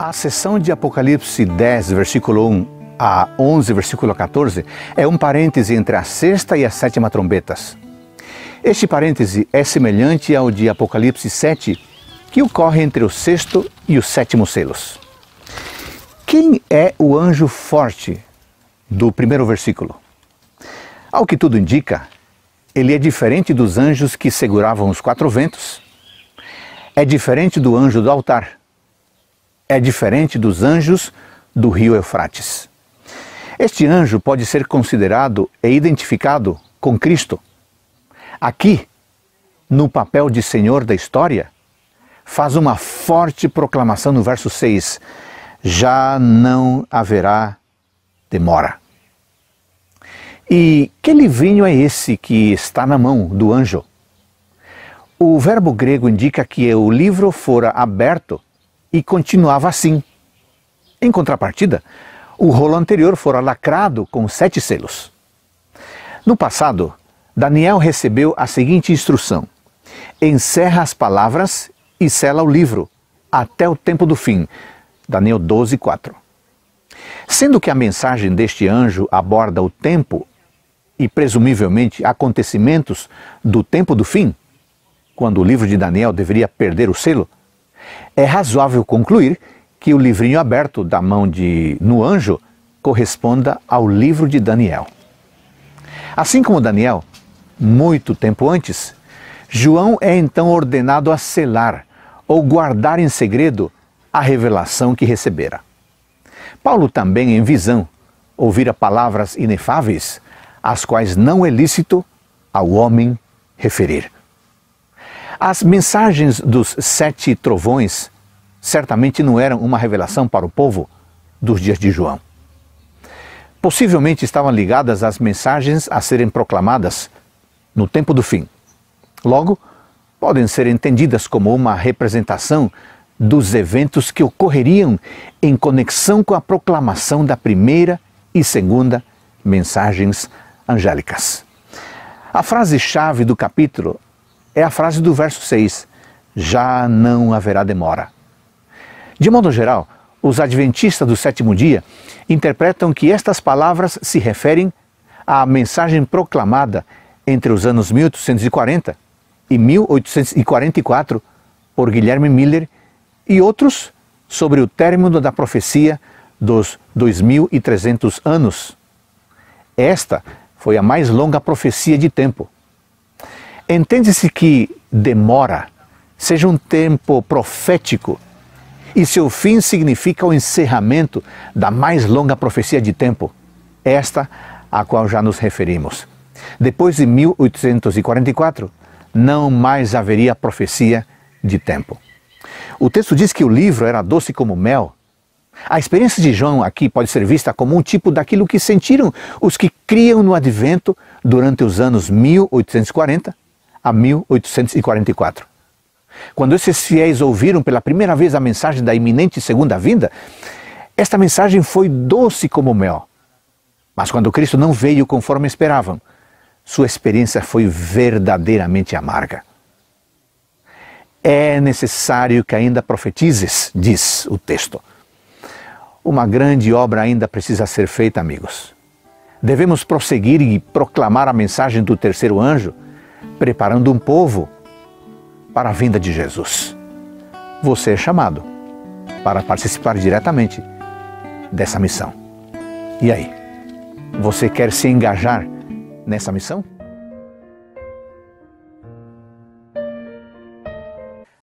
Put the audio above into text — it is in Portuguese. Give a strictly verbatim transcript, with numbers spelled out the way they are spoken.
A seção de Apocalipse dez, versículo um a onze, versículo catorze, é um parêntese entre a sexta e a sétima trombetas. Este parêntese é semelhante ao de Apocalipse sete, que ocorre entre o sexto e o sétimo selos. Quem é o anjo forte do primeiro versículo? Ao que tudo indica, ele é diferente dos anjos que seguravam os quatro ventos, é diferente do anjo do altar, é diferente dos anjos do rio Eufrates. Este anjo pode ser considerado e identificado com Cristo. Aqui, no papel de Senhor da história, faz uma forte proclamação no verso seis, já não haverá demora. E que livrinho é esse que está na mão do anjo? O verbo grego indica que o livro fora aberto e continuava assim. Em contrapartida, o rolo anterior fora lacrado com sete selos. No passado, Daniel recebeu a seguinte instrução: encerra as palavras e sela o livro até o tempo do fim. Daniel doze, quatro. Sendo que a mensagem deste anjo aborda o tempo e, presumivelmente, acontecimentos do tempo do fim, quando o livro de Daniel deveria perder o selo, é razoável concluir que o livrinho aberto da mão de no anjo corresponda ao livro de Daniel. Assim como Daniel, muito tempo antes, João é então ordenado a selar ou guardar em segredo a revelação que recebera. Paulo também, em visão, ouvira palavras inefáveis, as quais não é lícito ao homem referir. As mensagens dos sete trovões certamente não eram uma revelação para o povo dos dias de João. Possivelmente estavam ligadas às mensagens a serem proclamadas no tempo do fim. Logo, podem ser entendidas como uma representação dos eventos que ocorreriam em conexão com a proclamação da primeira e segunda mensagens angélicas. A frase-chave do capítulo é a frase do verso seis, já não haverá demora. De modo geral, os adventistas do sétimo dia interpretam que estas palavras se referem à mensagem proclamada entre os anos mil oitocentos e quarenta e mil oitocentos e quarenta e quatro por Guilherme Miller e outros sobre o término da profecia dos dois mil e trezentos anos. Esta foi a mais longa profecia de tempo. Entende-se que demora seja um tempo profético e seu fim significa o encerramento da mais longa profecia de tempo, esta a qual já nos referimos. Depois de mil oitocentos e quarenta e quatro, não mais haveria profecia de tempo. O texto diz que o livro era doce como mel. A experiência de João aqui pode ser vista como um tipo daquilo que sentiram os que criam no advento durante os anos mil oitocentos e quarenta a mil oitocentos e quarenta e quatro. Quando esses fiéis ouviram pela primeira vez a mensagem da iminente segunda vinda, esta mensagem foi doce como mel. Mas quando Cristo não veio conforme esperavam, sua experiência foi verdadeiramente amarga. É necessário que ainda profetizes, diz o texto. Uma grande obra ainda precisa ser feita, amigos. Devemos prosseguir e proclamar a mensagem do terceiro anjo, preparando um povo para a vinda de Jesus. Você é chamado para participar diretamente dessa missão. E aí, você quer se engajar nessa missão?